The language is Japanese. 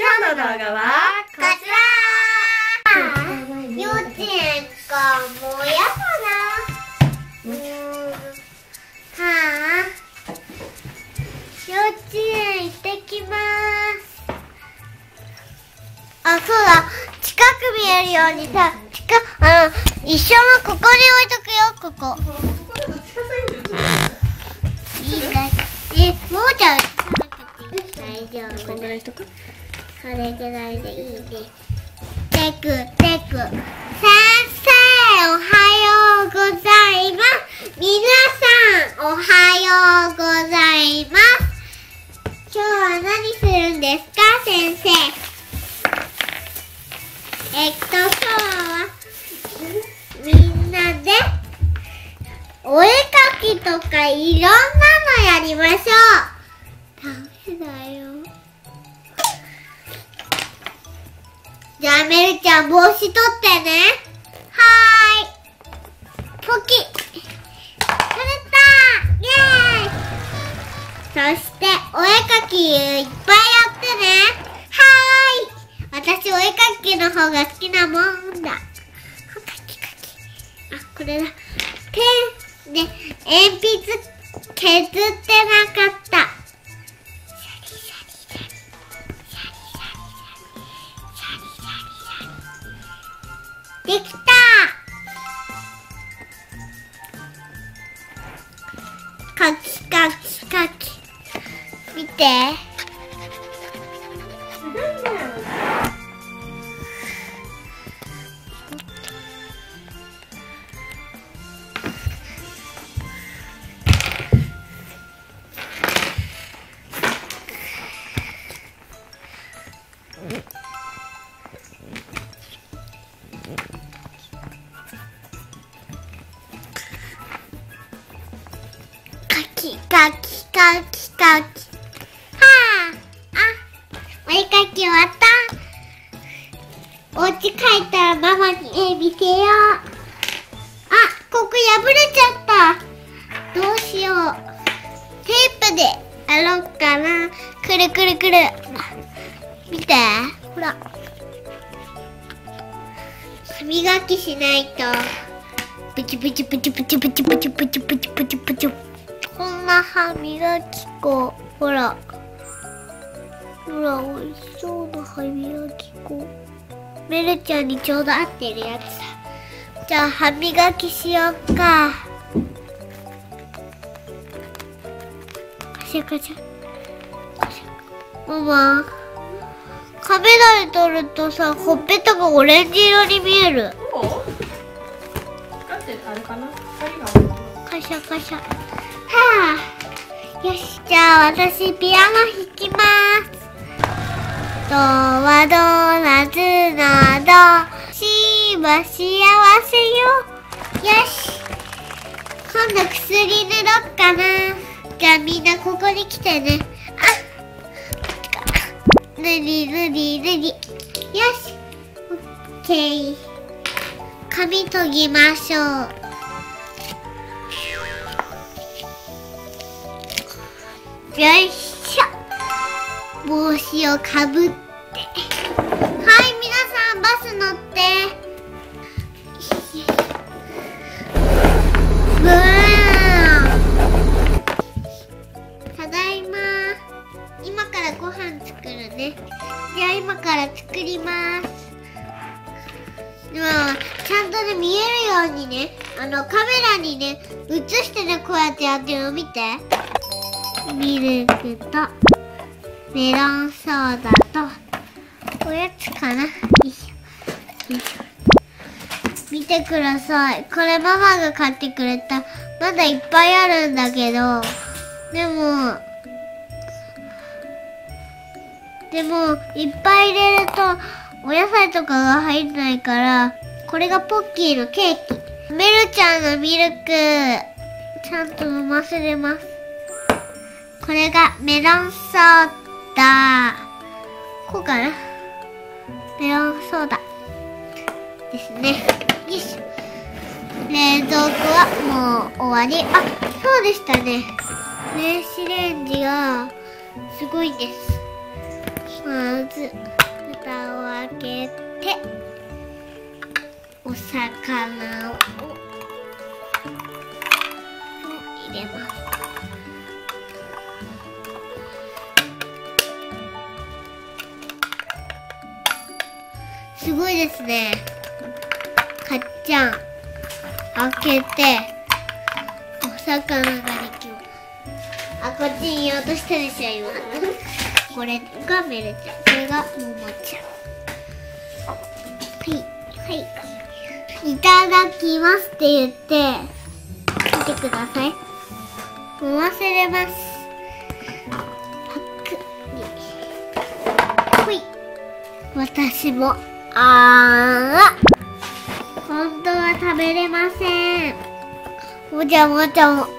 今日の動画はこちら。幼稚園か、もうやだな。幼稚園行ってきます。あ、そうだ、近く見えるようにさ、一緒のここに置いとくよ、ここ。いいかい？もうちゃん大丈夫。こんぐらいしとく？それぐらいでいいです。テクテク。先生、おはようございます。皆さん、おはようございます。今日は何するんですか、先生？今日はみんなでお絵かきとかいろんなのやりましょう。ダメだよ。じゃあメルちゃん、帽子取ってね。はーい。ポキッ。取れたー。イェーイ。そしてお絵かきいっぱいやってね。はーい。私お絵かきの方が好きなもんだ。かきかき。あ、これだ。ペンで鉛筆削ってなかった。できた。かきかきかき。見て。かきかきかき。はあ、お絵かき終わった。お家帰ったらママに絵見せよう。あ、ここ破れちゃった。どうしよう。テープでやろうかな。くるくるくる。見て、ほら。歯磨きしないと。プチプチプチプチプチプチプチプチプチプチ。こんな歯磨き粉、ほらほら、おいしそうな歯磨き粉。メルちゃんにちょうど合ってるやつだ。じゃあ歯磨きしようか。カシャカシャカシャ。ママ、カメラで撮るとさ、ほっぺたがオレンジ色に見える。カシャカシャ。はあ、よし、じゃあ私ピアノ弾きます。ドはドーナツなど、シは幸せよ。よし、今度薬塗ろっかな。じゃあみんなここに来てね。あ、塗り塗り塗り。よし、オッケー。髪研ぎましょう。よいしょ。帽子をかぶって。はい、皆さんバス乗って。ブーン。ただいま。今からご飯作るね。じゃあ今から作ります。でもちゃんとね、見えるようにね、カメラにね映してね、こうやってやってるの見て。ミルクとメロンソーダとおやつかな。よいしょよいしょ。見てください。これママが買ってくれた。まだいっぱいあるんだけど、でもいっぱい入れるとお野菜とかが入んないから、これがポッキーのケーキ。メルちゃんのミルクちゃんと飲ませれます。これがメロンソーダ。こうかな。メロンソーダですね。よし。冷蔵庫はもう終わり。あ、そうでしたね。電子レンジがすごいです。まあ、ず蓋を開けてお魚を入れます。すごいですね。かっちゃん開けてお魚ができます。あ、こっちに言おうとしたでしょ今。これがメルちゃん、これがももちゃん。はいはい。いただきますって言って見てください。もわせれます。パクリ。ほい。私も。本当は食べれません。おもちゃも。